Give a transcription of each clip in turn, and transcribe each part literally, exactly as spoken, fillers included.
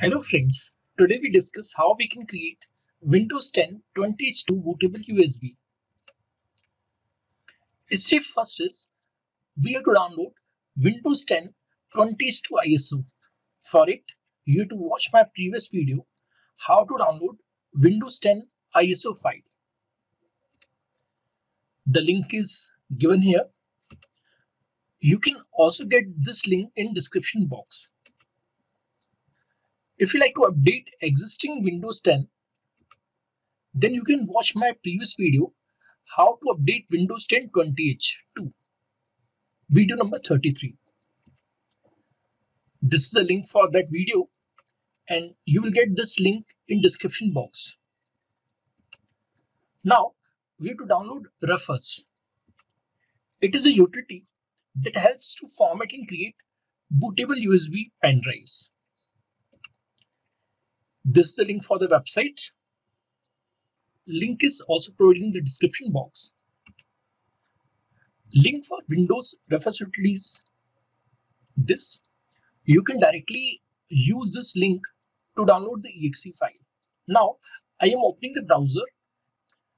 Hello friends, today we discuss how we can create Windows ten twenty H two bootable U S B. Step first is, we have to download Windows ten twenty H two I S O. For it, you have to watch my previous video, how to download Windows ten I S O file. The link is given here. You can also get this link in description box. If you like to update existing Windows ten, then you can watch my previous video, how to update Windows ten twenty H two, video number thirty-three. This is a link for that video and you will get this link in description box. Now we have to download Rufus. It is a utility that helps to format and create bootable U S B pen drives. This is the link for the website. Link is also provided in the description box. Link for Windows Rufus utilities. This, you can directly use this link to download the E X E file. Now I am opening the browser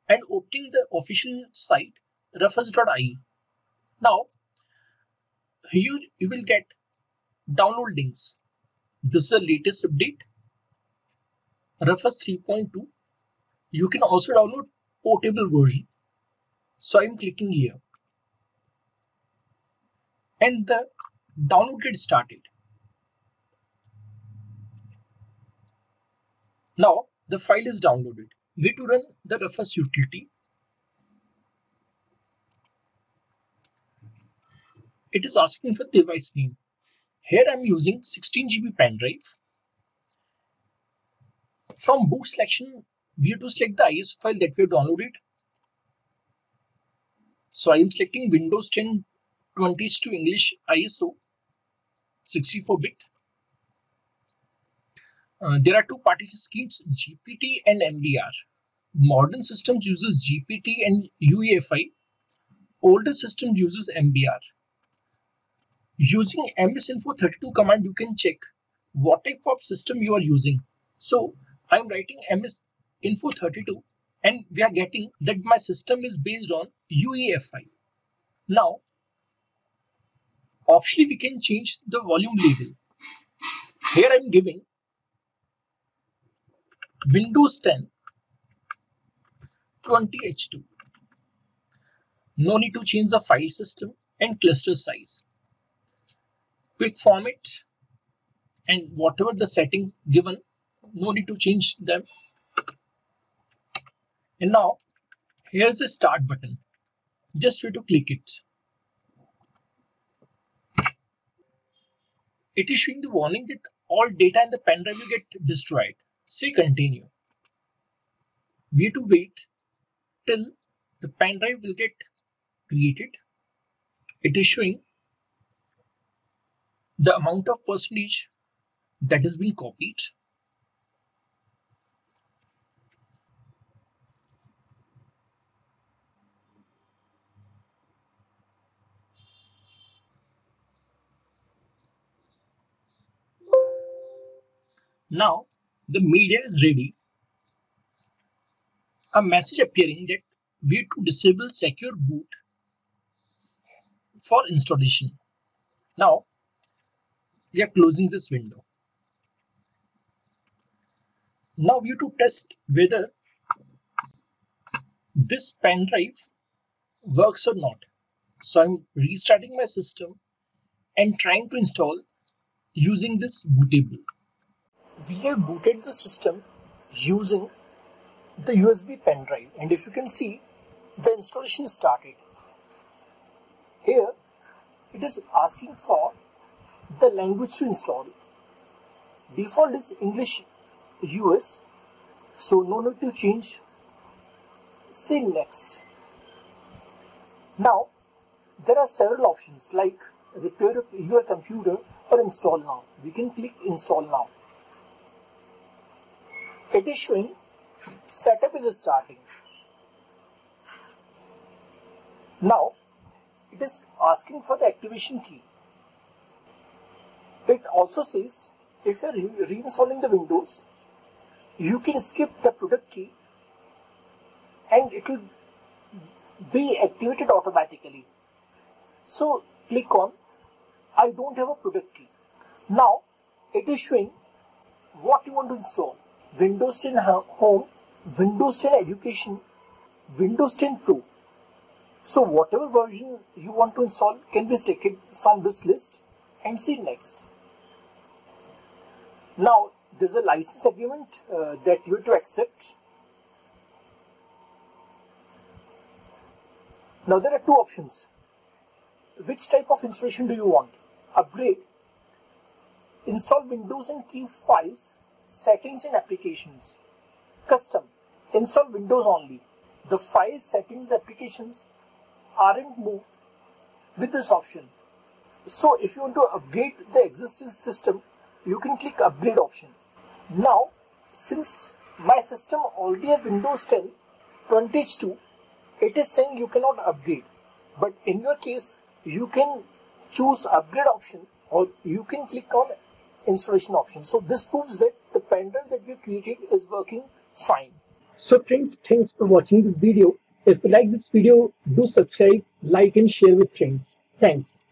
and opening the official site rufus dot I E. Now here you will get download links. This is the latest update, Rufus three point two. You can also download portable version. So I'm clicking here and the download gets started. Now the file is downloaded. We have to run the Rufus utility. It is asking for device name. Here I'm using sixteen G B pen drive. From boot selection, we have to select the I S O file that we have downloaded. So I am selecting Windows ten twenty H two English I S O, sixty-four bit. Uh, there are two partition schemes, G P T and M B R. Modern systems uses G P T and U E F I. Older systems uses M B R. Using M S info thirty-two command, you can check what type of system you are using. So I'm writing M S info thirty-two and we are getting that my system is based on U E F I. Now, optionally we can change the volume label. Here I'm giving Windows ten twenty H two. No need to change the file system and cluster size. Quick format and whatever the settings given, no need to change them. And now here's the start button. Just you to click it. It is showing the warning that all data in the pen drive will get destroyed. Say continue. We have to wait till the pen drive will get created. It is showing the amount of percentage that has been copied. Now the media is ready. A message appearing that we have to disable secure boot for installation. Now we are closing this window. Now we have to test whether this pen drive works or not. So I'm restarting my system and trying to install using this bootable. We have booted the system using the U S B pen drive, and if you can see, the installation started. Here it is asking for the language to install. Default is English U S, so no need to change. Say next. Now there are several options like repair your computer or install now. We can click install now. It is showing setup is starting. Now it is asking for the activation key. It also says if you are re reinstalling the Windows, you can skip the product key and it will be activated automatically. So click on I don't have a product key. Now it is showing what you want to install: Windows ten Home, Windows ten Education, Windows ten Pro. So whatever version you want to install can be selected from this list and see next. Now there is a license agreement uh, that you have to accept. Now there are two options. Which type of installation do you want? Upgrade, install Windows and key files, settings and applications. Custom, install Windows only. The files, settings, applications aren't moved with this option. So if you want to upgrade the existing system, you can click upgrade option. Now since my system already has Windows ten twenty H two, it is saying you cannot upgrade, but in your case you can choose upgrade option or you can click on installation option. So this proves that the pen drive that we created is working fine. So friends, thanks for watching this video. If you like this video, do subscribe, like and share with friends. Thanks.